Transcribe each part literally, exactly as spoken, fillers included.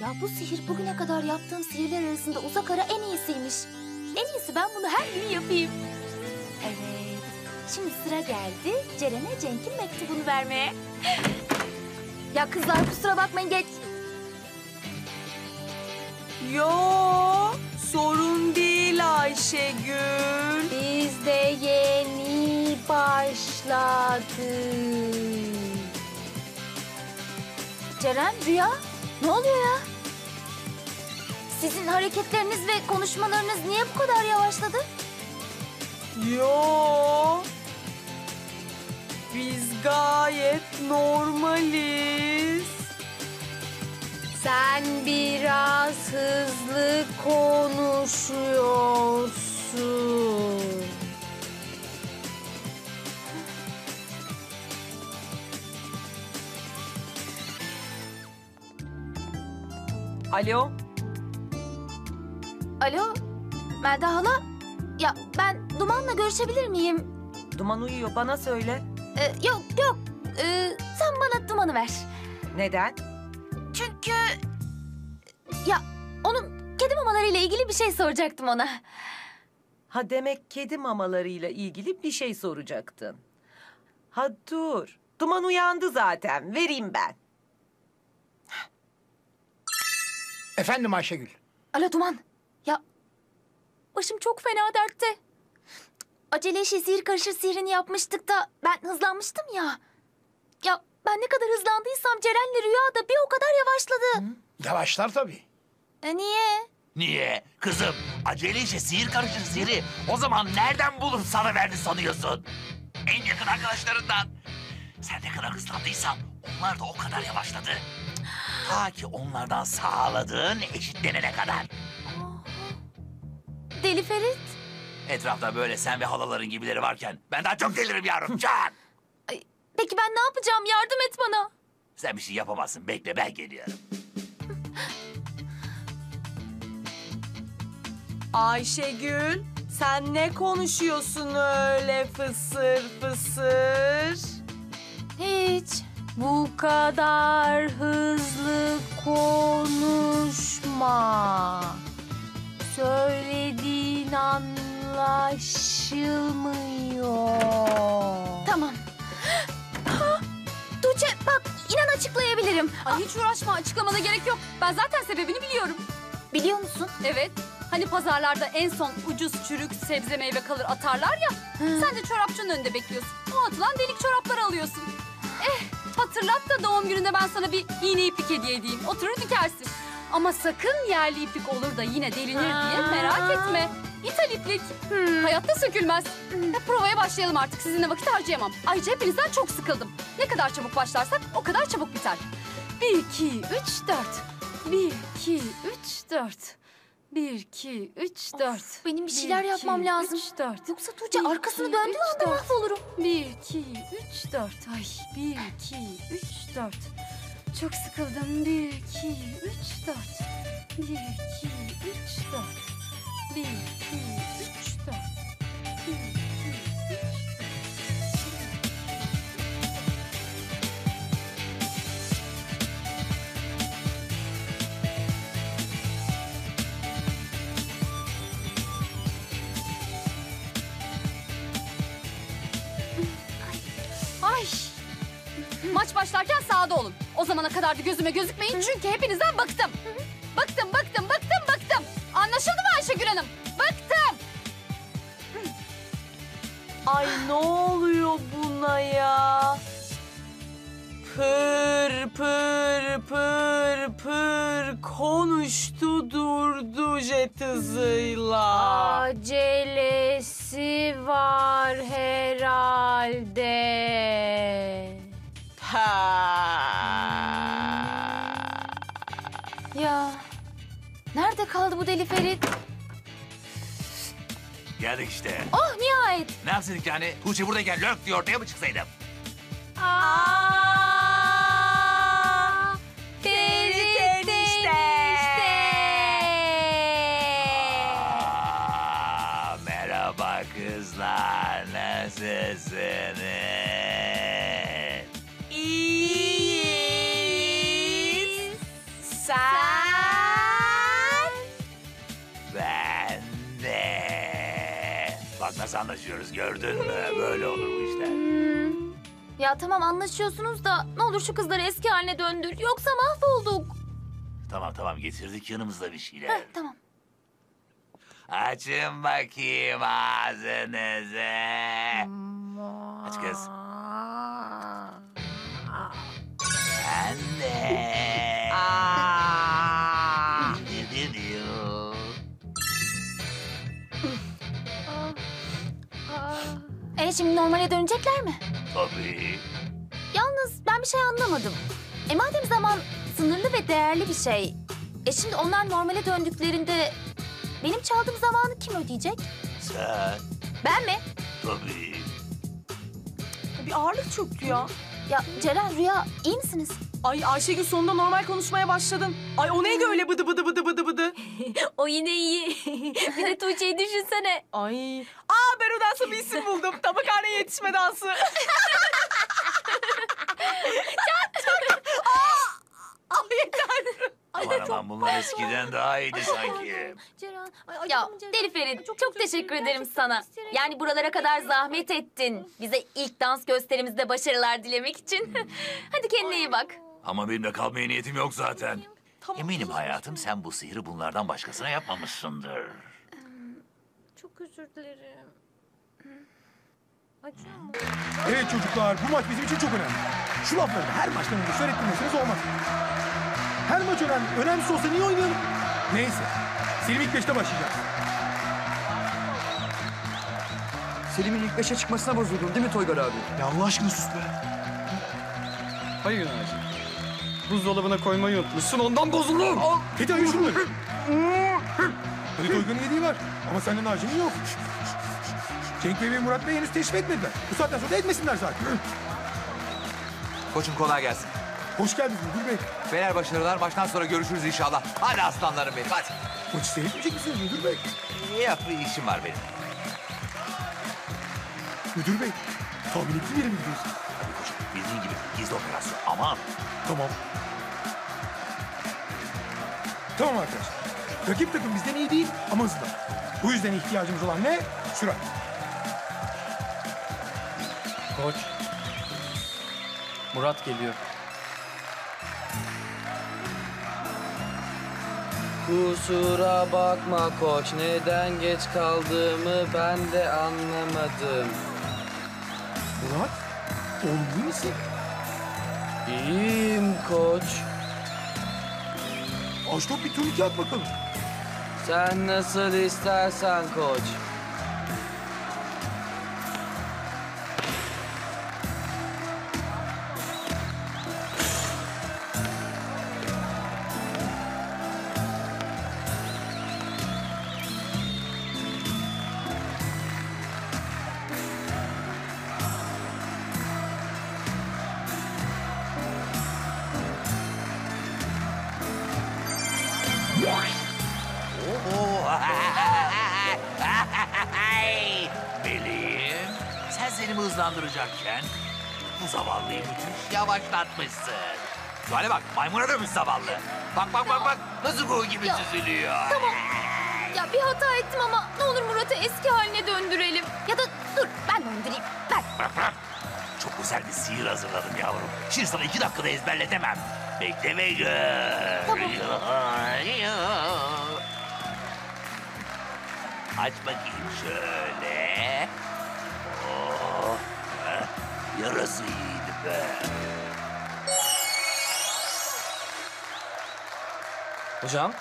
Ya bu sihir bugüne kadar yaptığım sihirler arasında uzak ara en iyisiymiş. En iyisi ben bunu her gün yapayım. Evet. Şimdi sıra geldi Ceren'e Cenk'in mektubunu vermeye. Ya kızlar kusura bakmayın geç. Yo, sorun değil Ayşegül. Biz de yeni başladık. Ceren, Rüya, ne oluyor ya? Sizin hareketleriniz ve konuşmalarınız niye bu kadar yavaşladı? Yo, biz gayet normaliz. Sen biraz hızlı konuşuyorsun. Alo? Alo? Melda hala? Ya ben Duman'la görüşebilir miyim? Duman uyuyor, bana söyle. Ee, yok yok, ee, sen bana Duman'ı ver. Neden? Çünkü... Ya onun kedi mamalarıyla ilgili bir şey soracaktım ona. Ha demek kedi mamalarıyla ilgili bir şey soracaktın. Ha dur, Duman uyandı zaten, vereyim ben. Efendim Ayşegül. Alo Duman, ya başım çok fena dertte. Acele işi sihir karışır sihirini yapmıştık da ben hızlanmıştım ya. Ya ben ne kadar hızlandıysam Ceren'le Rüya da bir o kadar yavaşladı. Hı, yavaşlar tabii. E niye? Niye? Kızım acele işi sihir karışır sihiri o zaman nereden bulup sana verdi sanıyorsun? En yakın arkadaşlarından. Sen ne kadar hızlandıysan onlar da o kadar yavaşladı. Ta ki onlardan sağladığın eşitlenene kadar. Deli Ferit. Etrafta böyle sen ve halaların gibileri varken ben daha çok delirim yavrum. Can. Ay, peki ben ne yapacağım? Yardım et bana. Sen bir şey yapamazsın. Bekle ben geliyorum. Ayşegül sen ne konuşuyorsun öyle fısır fısır? Hiç. Bu kadar hızlı konuşma. Söylediğin anlaşılmıyor. Tamam. Tuğçe bak inan açıklayabilirim. Ay, hiç uğraşma açıklamana gerek yok. Ben zaten sebebini biliyorum. Biliyor musun? Evet. Hani pazarlarda en son ucuz çürük sebze meyve kalır atarlar ya. Hı. Sen de çorapçının önünde bekliyorsun. O atılan delik çorapları alıyorsun. Eh. Hatırlat da doğum gününde ben sana bir iğne iplik hediye edeyim. Oturur dikersin. Ama sakın yerli iplik olur da yine delinir ha. diye merak etme. İthal iplik. Hmm. Hayatta sökülmez. Hmm. Hep provaya başlayalım artık. Sizinle vakit harcayamam. Ayrıca hepinizden çok sıkıldım. Ne kadar çabuk başlarsak o kadar çabuk biter. Bir, iki, üç, dört. Bir, iki, üç, dört. Bir, iki, üç, dört. Of, benim bir şeyler bir, iki, yapmam lazım. Üç, dört. Yoksa Tuğçe arkasını döndüğü anda mahvolurum. Bir, iki, üç, dört. Ay, bir, iki, üç, dört. Çok sıkıldım. Bir, iki, üç, dört. Bir, iki, üç, dört. Bir, iki, üç, dört. Bir, iki, üç, maç başlarken sahada olun. O zamana kadar da gözüme gözükmeyin. Hı. Çünkü hepinizden bıktım. Hı. Bıktım, bıktım, bıktım, bıktım. Anlaşıldı mı Ayşegül Hanım? Bıktım. Hı. Ay ne oluyor buna ya? Pır pır pır pır konuştu durdu jet hızıyla. Acelesi var herhalde. Ha. Ya nerede kaldı bu Deli Ferit? Geldik işte. Oh nihayet. Ne yapsaydık yani? Tuğçe buradayken lök diye ortaya mı çıksaydım? Aa, Ferit işte. Aa, merhaba kızlar, nasılsınız? Sen nasıl anlaşıyoruz gördün mü? Böyle olur bu işler. Hmm. Ya tamam anlaşıyorsunuz da ne olur şu kızları eski haline döndür. Yoksa mahvolduk. Tamam tamam getirdik yanımızda bir şeyler. Heh, tamam. Açın bakayım ağzınızı. Aç kız. Anne. Ne diyor? E şimdi normale dönecekler mi? Tabii. Yalnız ben bir şey anlamadım. E madem zaman sınırlı ve değerli bir şey. E şimdi onlar normale döndüklerinde... Benim çaldığım zamanı kim ödeyecek? Sen. Ben mi? Tabii. Bir ağırlık çöktü ya. Ya Ceren, Rüya iyi misiniz? Ay Ayşegül sonunda normal konuşmaya başladın. Ay o neydi öyle bıdı bıdı bıdı bıdı bıdı? O yine iyi. Bir de Tuğçe'yi düşünsene. Ay. Aa ben o dansa bir isim buldum. Tabakhane yetişme dansı. Çak çak. Aa. Ay yeter. Aman aman bunlar eskiden daha iyiydi sanki. Ya Deli Ferit çok, çok teşekkür ederim sana. Yani buralara kadar zahmet ettin. Bize ilk dans gösterimizde başarılar dilemek için. Hadi kendine iyi bak. Ama benimle kalmaya niyetim yok zaten. Tamam, eminim hayatım sen bu sihri bunlardan başkasına yapmamışsındır. Çok özür dilerim. Evet çocuklar bu maç bizim için çok önemli. Şu lafları her maçtan önce söylettirmesiniz olmaz. Her maç önemli. Önemsiz olsa niye oynayalım? Neyse. Selim ilk beşte başlayacak. Selim'in ilk beşe çıkmasına bozuldun değil mi Toygar abi? Ya Allah aşkına sus be. Hayır Nacim. Buzdolabına koymayı unutmuşsun ondan bozuldun. Al. Hadi ayı şunları. Hadi Toygar'ın yediği var. Ama senin Nacim'in yok. Cenk Bey ve Murat Bey henüz teşvik etmediler. Bu saatten sonra etmesinler zaten. Koçum kolay gelsin. Hoş geldiniz Müdür Bey. Beyler başarılar, maçtan sonra görüşürüz inşallah. Hadi aslanlarım benim, hadi. Koç seyretmeyecek misiniz Müdür Bey? Yap, bir işim var benim. Müdür Bey, tahminlikli bir yere mi gidiyorsun? Hadi koçum, bildiğin gibi gizli operasyon, aman. Tamam. Tamam arkadaşlar, rakip takım bizden iyi değil ama hızlı. Bu yüzden ihtiyacımız olan ne? Sürat. Koç, Murat geliyor. Kusura bakma koç, neden geç kaldığımı ben de anlamadım. Murat, olgun musun? İyiyim koç. Açtop bir turnike at bakalım. Sen nasıl istersen koç. Hızlandıracakken bu zavallıyı yavaşlatmışsın. Şu hale bak, maymuna dönmüş zavallı. Bak bak ya, bak bak, nasıl kuğu gibi ya, süzülüyor. Tamam, ya bir hata ettim ama ne olur Murat'ı eski haline döndürelim. Ya da dur, ben döndüreyim, ben. Bırak bırak, çok güzel bir sihir hazırladım yavrum. Şimdi sana iki dakikada ezberletemem. Bekle ve gör. Tamam. Aç bakayım şöyle. Yarası iyiydi be. Hocam?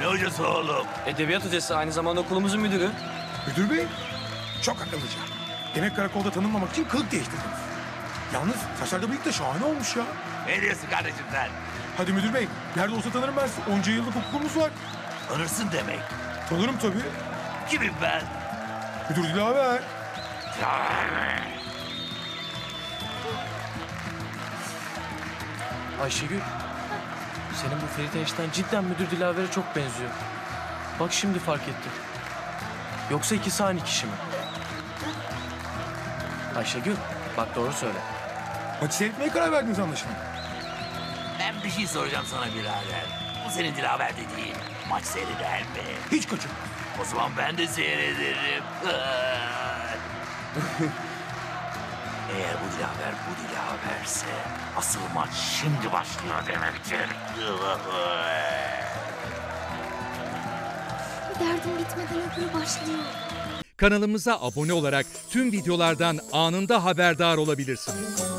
Ne hocası oğlum? Edebiyat hocası aynı zamanda okulumuzun müdürü. Müdür bey? Çok akıllıca. Demek karakolda tanınmamak için kılık değiştirdiniz. Yalnız saçlarda bıyık da şahane olmuş ya. Ne diyorsun kardeşim sen? Hadi müdür bey, nerede olsa tanırım ben sizi. Onca yıllık hukukumuz var. Tanırsın demek. Tanırım tabii. Kimim ben? Müdür Dilaver. Ayşegül, senin bu Ferit enişten cidden Müdür Dilaver'e çok benziyor. Bak şimdi fark ettim. Yoksa ikisi aynı kişi mi? Ayşegül, bak doğru söyle. Maçı seyretmeye karar verdiniz anlaşılan. Ben bir şey soracağım sana birader. Bu senin Dilaver dediğin maç seyreder mi? Hiç kaçırmaz. O zaman ben de seyrederim. Eğer bu Dilaver bu Dilaverse asıl maç şimdi başlıyor demektir. Derdim bitmeden öbürü başlıyor. Kanalımıza abone olarak tüm videolardan anında haberdar olabilirsiniz.